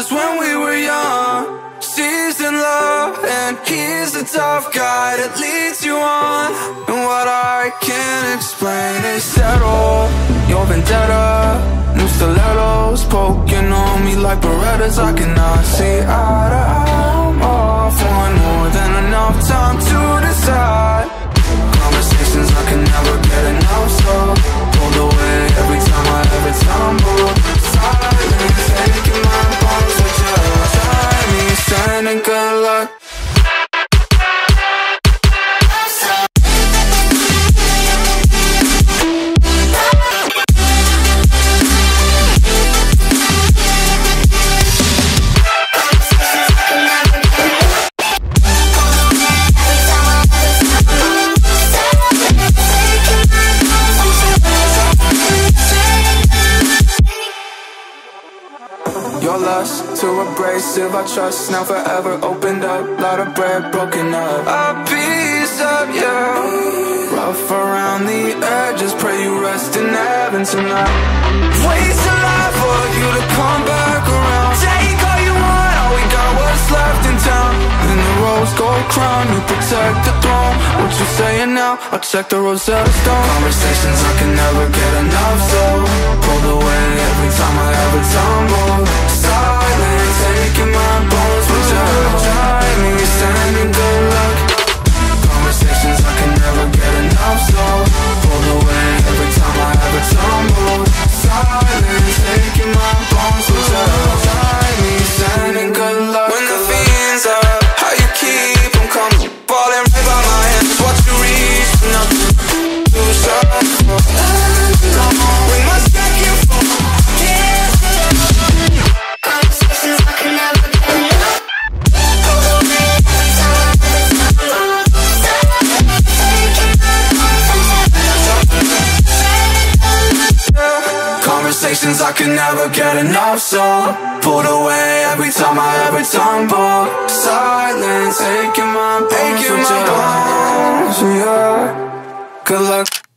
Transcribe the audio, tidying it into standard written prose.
was when we were young. She's in love and he's the tough guy that leads you on. And what I can't explain is settle your vendetta. New stilettos poking on me like Berettas. I cannot see eye to eye. I'm off one more than enough time to decide. Conversations I can never get enough, so pulled away every time I ever tumble. Silence taking my bones with just me standing good luck. Too abrasive, I trust now forever opened up. Lot of bread broken up, a piece of you, rough around the edges. Pray you rest in heaven tonight. Waste a life for you to come back around. Take all you want, all we got what's left in town. And the rose gold crown, you protect the throne. What you saying now? I'll check the Rosetta Stone. Conversations I can never get enough, so pulled away every time I ever tumble. Taking my bones with just drive me standing good luck. Conversations I can never get enough, so pulled away every time I ever tumble. Silence taking my bones with just drive me standing good luck. When the fiends are, how you keep them coming? Falling right by my hands, what you reach for nothing. You shuffle. When my stack you fall. Conversations I can never get enough, so pulled away every time I ever tumble. Silence taking my bones, yeah. Good luck.